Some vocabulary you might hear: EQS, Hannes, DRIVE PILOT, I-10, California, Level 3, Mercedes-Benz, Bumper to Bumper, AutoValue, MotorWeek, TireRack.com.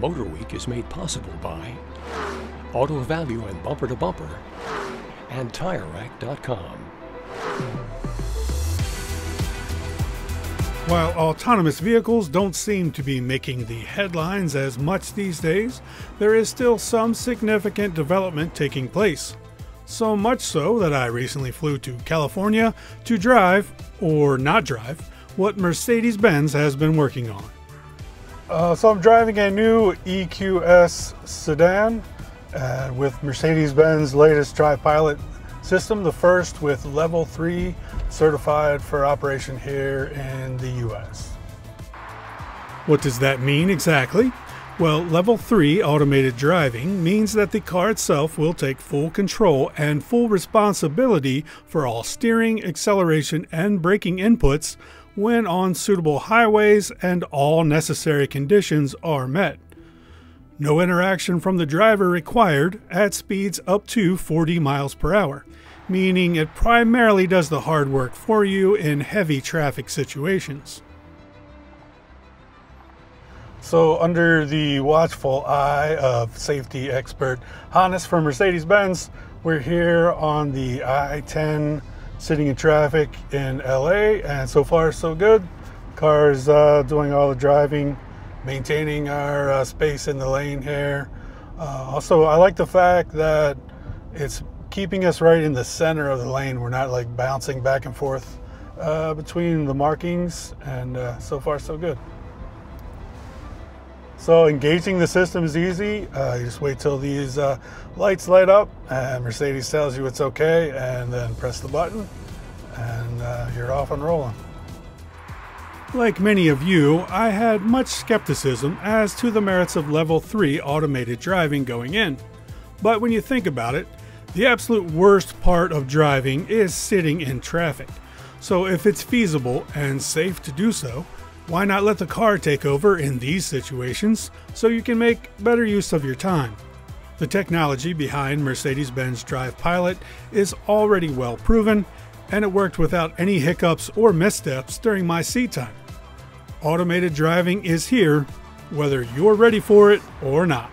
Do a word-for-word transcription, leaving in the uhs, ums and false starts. MotorWeek is made possible by AutoValue and Bumper to Bumper and Tire Rack dot com. While autonomous vehicles don't seem to be making the headlines as much these days, there is still some significant development taking place. So much so that I recently flew to California to drive, or not drive, what Mercedes-Benz has been working on. Uh, so I'm driving a new E Q S sedan uh, with Mercedes-Benz latest DRIVE PILOT system, the first with Level three certified for operation here in the U S. What does that mean exactly? Well, Level three automated driving means that the car itself will take full control and full responsibility for all steering, acceleration, and braking inputs when on suitable highways and all necessary conditions are met. No interaction from the driver required at speeds up to forty miles per hour, meaning it primarily does the hard work for you in heavy traffic situations. So under the watchful eye of safety expert Hannes from Mercedes-Benz, we're here on the I ten sitting in traffic in L A, and so far so good. Car is uh, doing all the driving, maintaining our uh, space in the lane here. Uh, also, I like the fact that it's keeping us right in the center of the lane. We're not like bouncing back and forth uh, between the markings, and uh, so far so good. So engaging the system is easy. Uh, you just wait till these uh, lights light up and Mercedes tells you it's okay, and then press the button and uh, you're off and rolling. Like many of you, I had much skepticism as to the merits of Level three automated driving going in. But when you think about it, the absolute worst part of driving is sitting in traffic. So if it's feasible and safe to do so, why not let the car take over in these situations so you can make better use of your time? The technology behind Mercedes-Benz DRIVE PILOT is already well proven, and it worked without any hiccups or missteps during my sea time. Automated driving is here, whether you're ready for it or not.